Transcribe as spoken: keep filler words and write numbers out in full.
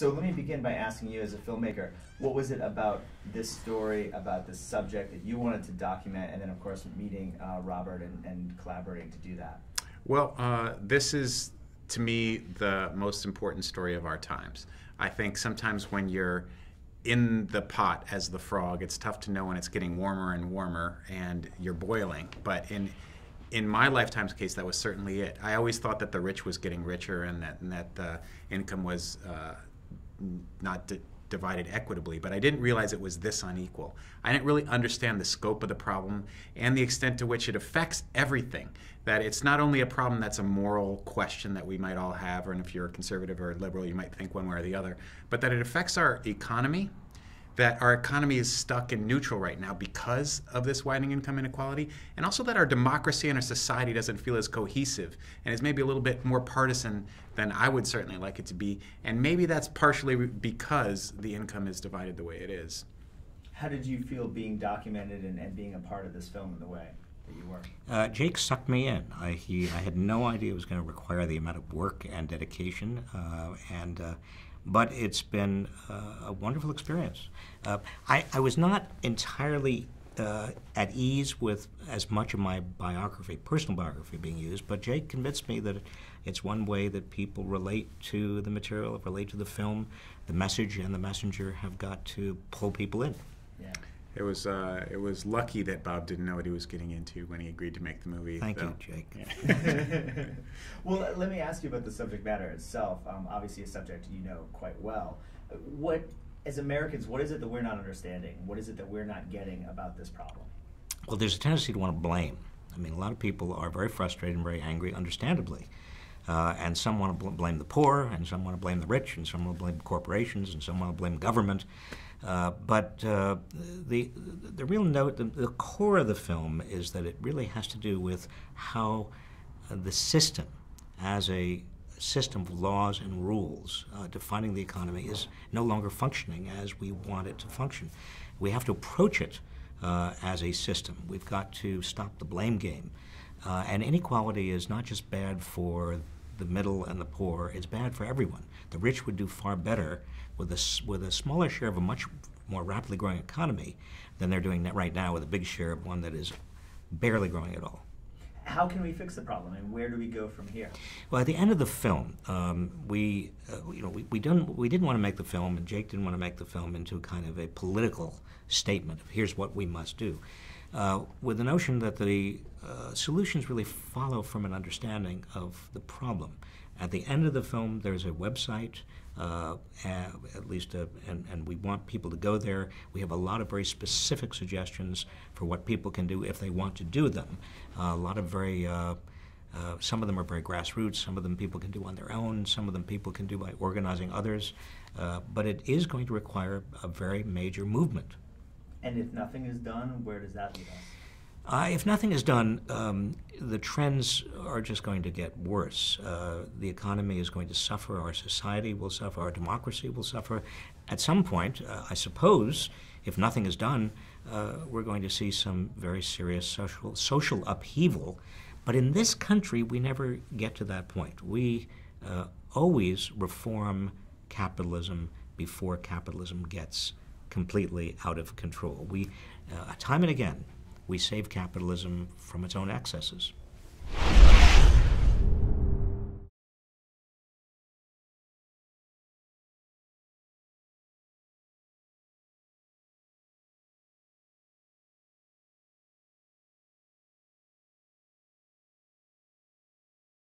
So let me begin by asking you, as a filmmaker, what was it about this story, about this subject that you wanted to document, and then of course meeting uh, Robert and, and collaborating to do that? Well, uh, this is, to me, the most important story of our times. I think sometimes when you're in the pot as the frog, it's tough to know when it's getting warmer and warmer and you're boiling. But in in my lifetime's case, that was certainly it. I always thought that the rich was getting richer and that, and that the income was uh, not di divided equitably, but I didn't realize it was this unequal. I didn't really understand the scope of the problem and the extent to which it affects everything. That it's not only a problem that's a moral question that we might all have, or and if you're a conservative or a liberal, you might think one way or the other, but that it affects our economy, that our economy is stuck in neutral right now because of this widening income inequality, and also that our democracy and our society doesn't feel as cohesive and is maybe a little bit more partisan than I would certainly like it to be. And maybe that's partially because the income is divided the way it is. How did you feel being documented and, and being a part of this film in the way that you were? Uh, Jake sucked me in. I, he, I had no idea it was going to require the amount of work and dedication, uh, and uh, but it's been uh, a wonderful experience. Uh, I, I was not entirely uh, at ease with as much of my biography, personal biography, being used, but Jake convinced me that it's one way that people relate to the material, relate to the film. The message and the messenger have got to pull people in. Yeah. It was, uh, it was lucky that Bob didn't know what he was getting into when he agreed to make the movie. Thank so. you, Jake. Yeah. Well, let me ask you about the subject matter itself. Um, obviously a subject you know quite well. What, as Americans, what is it that we're not understanding? What is it that we're not getting about this problem? Well, there's a tendency to want to blame. I mean, a lot of people are very frustrated and very angry, understandably. Uh, and some want to bl blame the poor, and some want to blame the rich, and some want to blame corporations, and some want to blame government. Uh, but uh, the, the real note, the, the core of the film is that it really has to do with how uh, the system, as a system of laws and rules uh, defining the economy, is no longer functioning as we want it to function. We have to approach it uh, as a system. We've got to stop the blame game. Uh, and inequality is not just bad for the middle and the poor, it's bad for everyone. The rich would do far better with a, with a smaller share of a much more rapidly growing economy than they're doing right now with a big share of one that is barely growing at all. How can we fix the problem, and where do we go from here? Well, at the end of the film, um, we, uh, you know, we, we, didn't, we didn't want to make the film, and Jake didn't want to make the film into kind of a political statement of here's what we must do. Uh, with the notion that the uh, solutions really follow from an understanding of the problem. At the end of the film, there's a website, uh, at least, a, and, and we want people to go there. We have a lot of very specific suggestions for what people can do if they want to do them. Uh, a lot of very, uh, uh, some of them are very grassroots, some of them people can do on their own, some of them people can do by organizing others, uh, but it is going to require a very major movement. And if nothing is done, where does that lead us? Uh, if nothing is done, um, the trends are just going to get worse. Uh, the economy is going to suffer, our society will suffer, our democracy will suffer. At some point, uh, I suppose, if nothing is done, uh, we're going to see some very serious social, social upheaval. But in this country, we never get to that point. We uh, always reform capitalism before capitalism gets completely out of control. We, uh, time and again, we save capitalism from its own excesses.